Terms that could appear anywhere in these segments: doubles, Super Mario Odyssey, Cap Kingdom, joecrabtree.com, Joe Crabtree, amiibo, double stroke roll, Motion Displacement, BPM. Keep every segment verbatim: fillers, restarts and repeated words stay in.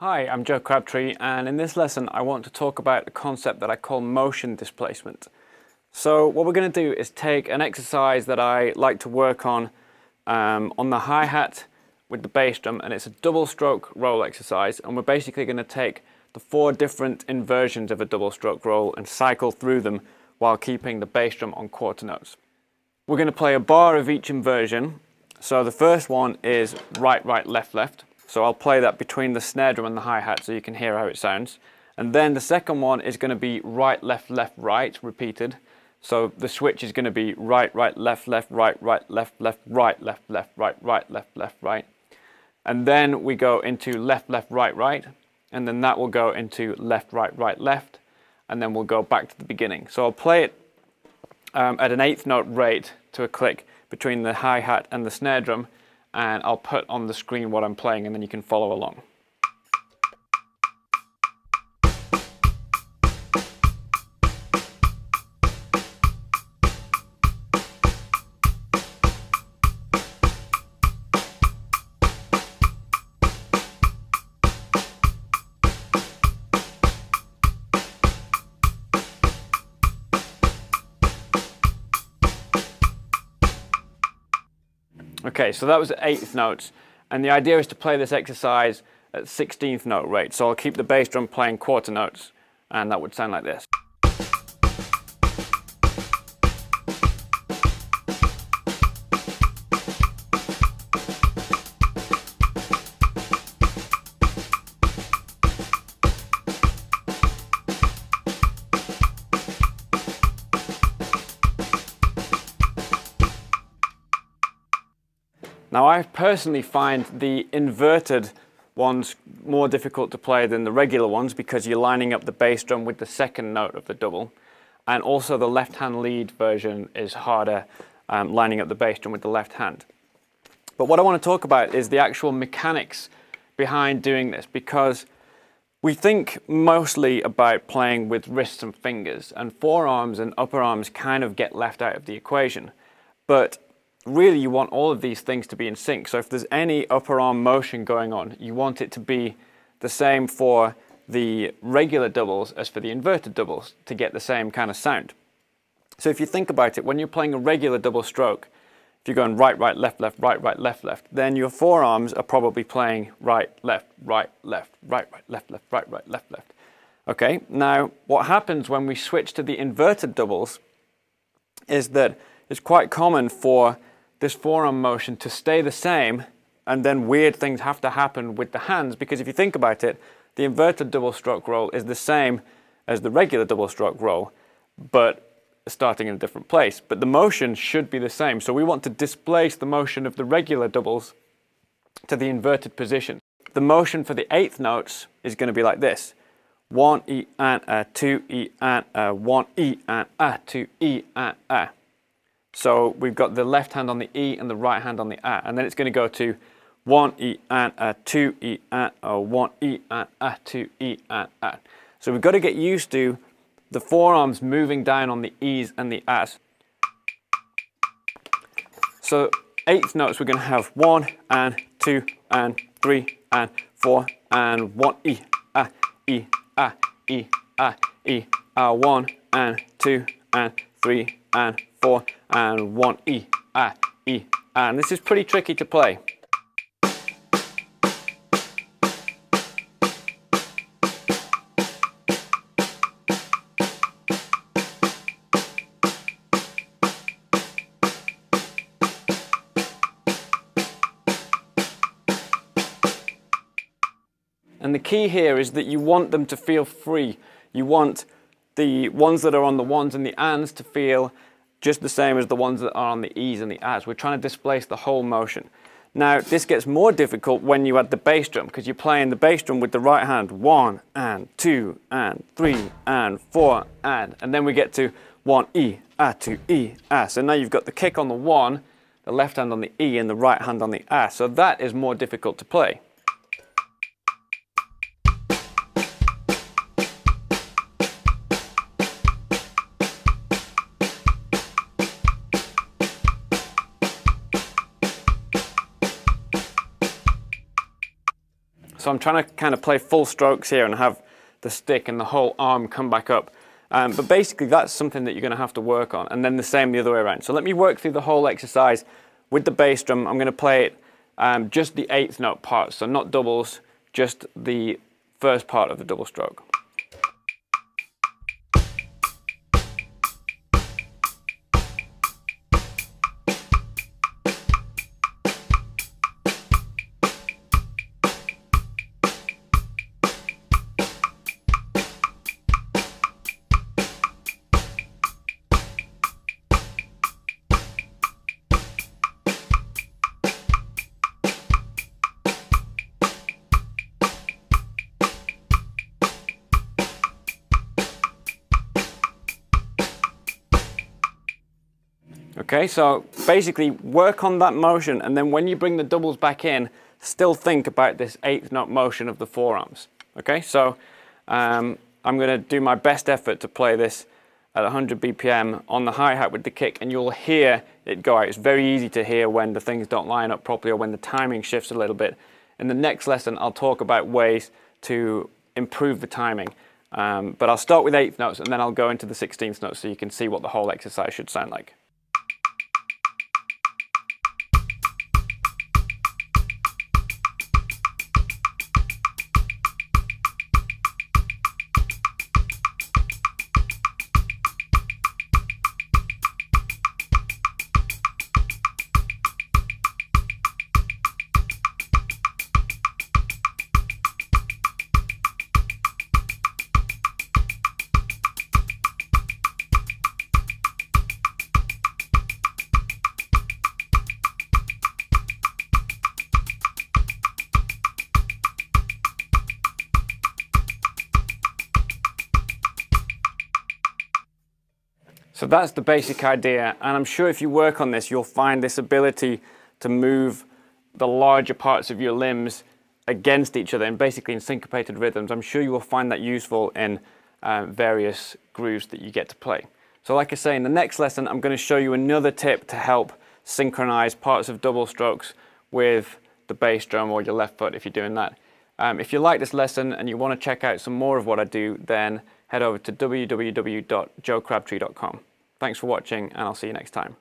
Hi, I'm Joe Crabtree, and in this lesson I want to talk about a concept that I call motion displacement. So what we're going to do is take an exercise that I like to work on um, on the hi-hat with the bass drum, and it's a double stroke roll exercise, and we're basically going to take the four different inversions of a double stroke roll and cycle through them while keeping the bass drum on quarter notes. We're going to play a bar of each inversion. So the first one is right, right, left, left. So I'll play that between the snare drum and the hi-hat so you can hear how it sounds. And then the second one is going to be right, left, left, right, repeated. So the switch is going to be right, right, left, left, right, right, left, left, right, left, left, right, right, left, left, right. And then we go into left, left, right, right. And then that will go into left, right, right, left. And then we'll go back to the beginning. So I'll play it um, at an eighth note rate to a click between the hi-hat and the snare drum. And I'll put on the screen what I'm playing, and then you can follow along. Okay, so that was eighth notes, and the idea is to play this exercise at sixteenth note rate. So I'll keep the bass drum playing quarter notes, and that would sound like this. Now, I personally find the inverted ones more difficult to play than the regular ones because you're lining up the bass drum with the second note of the double, and also the left-hand lead version is harder um, lining up the bass drum with the left hand. But what I want to talk about is the actual mechanics behind doing this, because we think mostly about playing with wrists and fingers, and forearms and upper arms kind of get left out of the equation. But really, you want all of these things to be in sync. So if there's any upper arm motion going on, you want it to be the same for the regular doubles as for the inverted doubles to get the same kind of sound. So if you think about it, when you're playing a regular double stroke, if you're going right, right, left, left, right, right, left, left, then your forearms are probably playing right, left, right, left, right, right, left, left, right, right, left, left. Okay, now what happens when we switch to the inverted doubles is that it's quite common for this forearm motion to stay the same, and then weird things have to happen with the hands, because if you think about it, the inverted double stroke roll is the same as the regular double stroke roll, but starting in a different place. But the motion should be the same, so we want to displace the motion of the regular doubles to the inverted position. The motion for the eighth notes is going to be like this. One E and a, two E and a, one E and a, two E and a. So we've got the left hand on the E and the right hand on the A, and then it's going to go to one E and a, two E and a, one E and a, two E and a. So we've got to get used to the forearms moving down on the E's and the A's. So eighth notes we're going to have one and two and three and four and one E A E A E A E A, one and two and three and four and one E A E, and this is pretty tricky to play. And the key here is that you want them to feel free. You want the ones that are on the ones and the ands to feel just the same as the ones that are on the E's and the A's. We're trying to displace the whole motion. Now, this gets more difficult when you add the bass drum, because you're playing the bass drum with the right hand. One and two and three and four and, and then we get to one E, A, two E, A. So now you've got the kick on the one, the left hand on the E, and the right hand on the A. So that is more difficult to play. So I'm trying to kind of play full strokes here and have the stick and the whole arm come back up. Um, but basically that's something that you're going to have to work on, and then the same the other way around. So let me work through the whole exercise with the bass drum. I'm going to play it um, just the eighth note part, so not doubles, just the first part of the double stroke. Okay, so basically work on that motion, and then when you bring the doubles back in, still think about this eighth note motion of the forearms. Okay, so um, I'm going to do my best effort to play this at one hundred B P M on the hi-hat with the kick, and you'll hear it go out. It's very easy to hear when the things don't line up properly or when the timing shifts a little bit. In the next lesson, I'll talk about ways to improve the timing. Um, but I'll start with eighth notes, and then I'll go into the sixteenth notes so you can see what the whole exercise should sound like. So that's the basic idea, and I'm sure if you work on this, you'll find this ability to move the larger parts of your limbs against each other, and basically in syncopated rhythms. I'm sure you will find that useful in uh, various grooves that you get to play. So like I say, in the next lesson, I'm going to show you another tip to help synchronize parts of double strokes with the bass drum or your left foot if you're doing that. Um, if you like this lesson and you want to check out some more of what I do, then head over to w w w dot joe crabtree dot com. Thanks for watching, and I'll see you next time.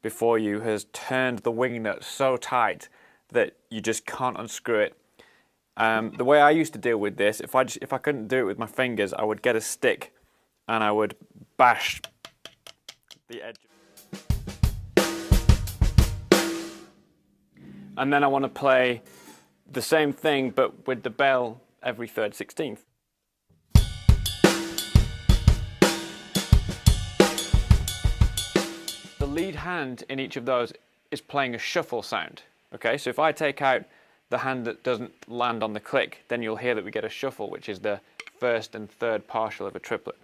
Before you has turned the wing nut so tight that you just can't unscrew it. Um, the way I used to deal with this, if I, just, if I couldn't do it with my fingers, I would get a stick and I would bash the edge. And then I want to play the same thing but with the bell every third sixteenth. The lead hand in each of those is playing a shuffle sound. Okay, so if I take out the hand that doesn't land on the click, then you'll hear that we get a shuffle, which is the first and third partial of a triplet.